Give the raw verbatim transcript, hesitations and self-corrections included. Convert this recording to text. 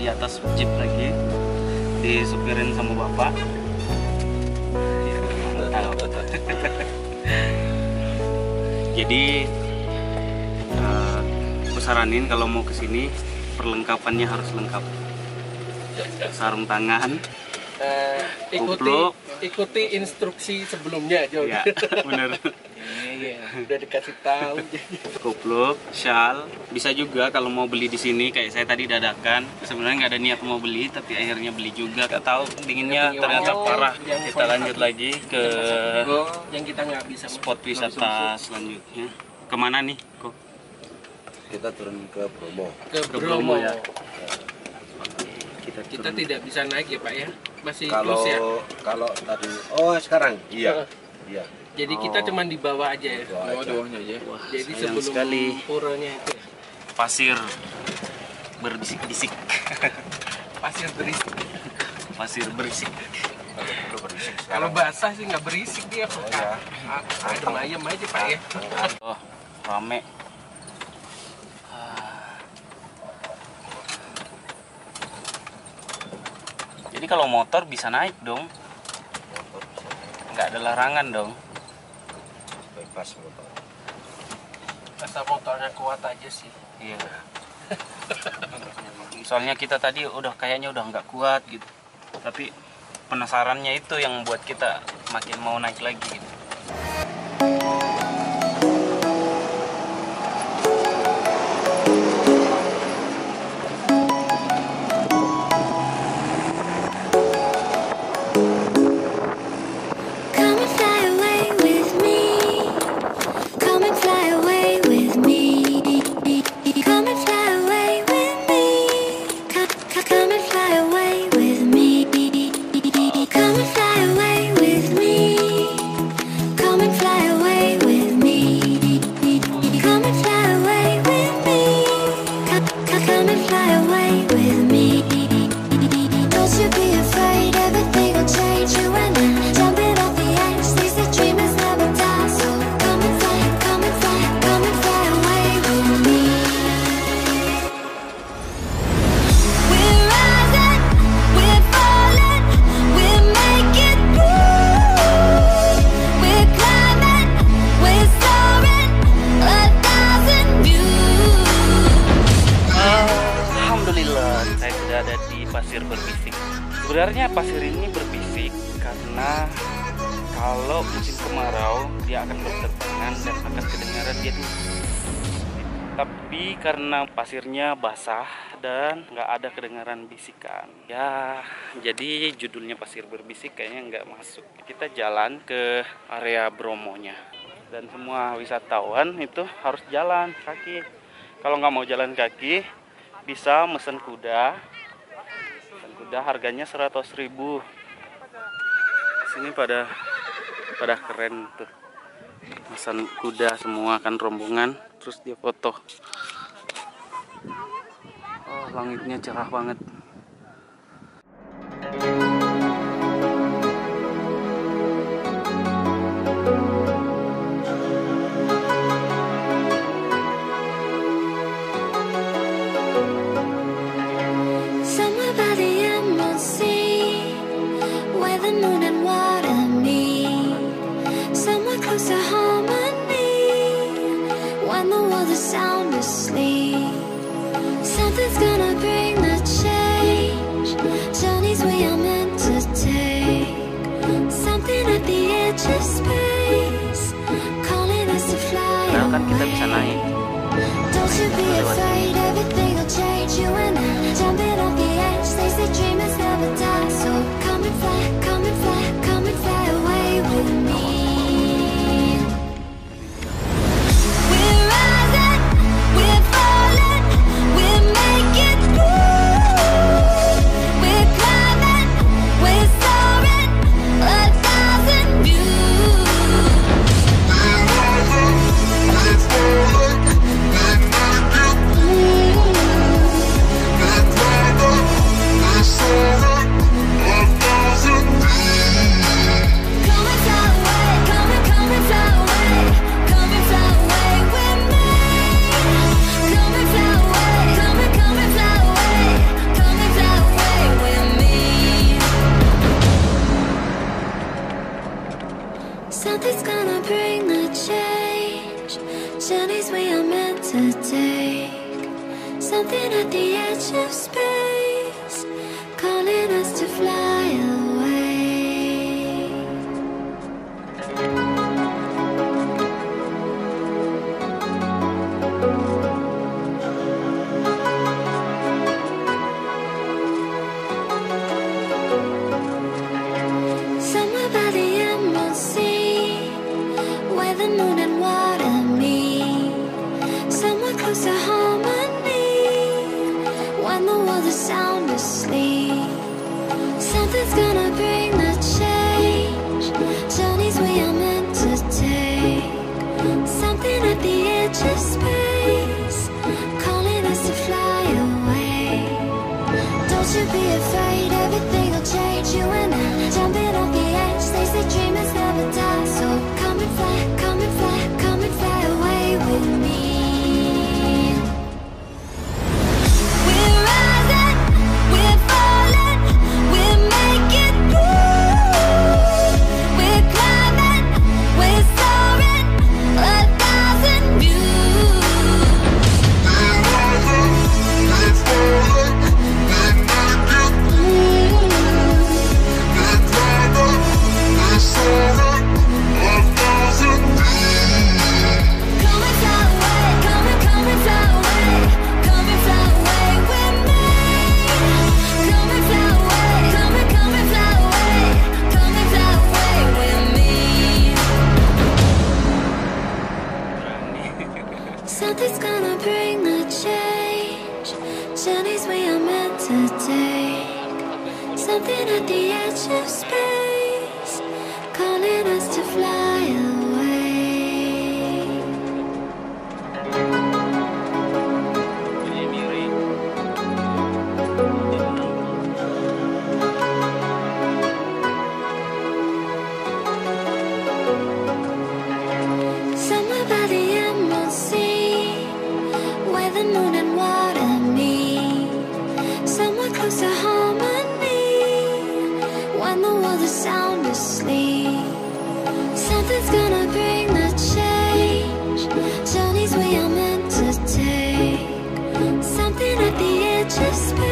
di atas jeep lagi, disupirin sama bapak. Jadi uh, aku saranin kalau mau kesini perlengkapannya harus lengkap. Sarung tangan. Uh, ikuti, ikuti instruksi sebelumnya, Jo. Ya, bener. Iya, udah dikasih tahu. Kupluk, shawl. Bisa juga kalau mau beli di sini, kayak saya tadi dadakan. Sebenarnya nggak ada niat mau beli, tapi akhirnya beli juga. Gak tahu dinginnya ternyata parah. Kita lanjut lagi ke yang kita nggak bisa spot wisata selanjutnya. Kemana nih, Ko? Kita turun ke Bromo. Ke Bromo ya. Kita, kita tidak bisa naik ya Pak ya, masih kalau plus ya? Kalau tadi, oh sekarang? Iya, iya. Jadi oh, kita cuma di bawah aja ya? Bawah doangnya aja. Wah, jadi sebelum sekali puranya itu ya? Pasir berbisik-bisik. Pasir berisik. Pasir berisik. Kalau basah sih nggak berisik dia. Oh, ya. Air ayam aja Pak ya. Oh, rame. Jadi kalau motor bisa naik dong, nggak ada larangan dong. Bebas motor. Asal motornya kuat aja sih. Iya. Soalnya kita tadi udah kayaknya udah nggak kuat gitu. Tapi penasarannya itu yang buat kita makin mau naik lagi gitu. Sebenarnya pasir ini berbisik karena kalau musim kemarau dia akan berterbangan dan akan kedengaran dia tuh. Tapi karena pasirnya basah dan nggak ada kedengaran bisikan, ya jadi judulnya pasir berbisik kayaknya nggak masuk. Kita jalan ke area Bromonya dan semua wisatawan itu harus jalan kaki. Kalau nggak mau jalan kaki bisa mesen kuda. Udah harganya seratus ribu. Sini pada pada keren tuh. Pesan kuda semua kan rombongan, terus dia foto. Oh, langitnya cerah banget. Nah, kan kita bisa naik. We're edge of space, calling us to fly away. Somewhere by the emerald sea, where the moon and water meet, somewhere close to home. Sound asleep, something's gonna bring the change. Journeys we are meant to take, something at the edge of space, calling us to fly away. Don't you be afraid, everything will change. You and I, jumping off the edge. They say dreamers never die, so come and fly, come and fly, come and fly away with me. Something's gonna bring the change. Journeys we are meant to take. Something at the edge of space, calling us to fly away. Somewhere by the emerald sea, the moon and water meet, somewhere close to harmony, when the world is sound asleep. Something's gonna bring the change. Journeys we are meant to take, something at the edge of space.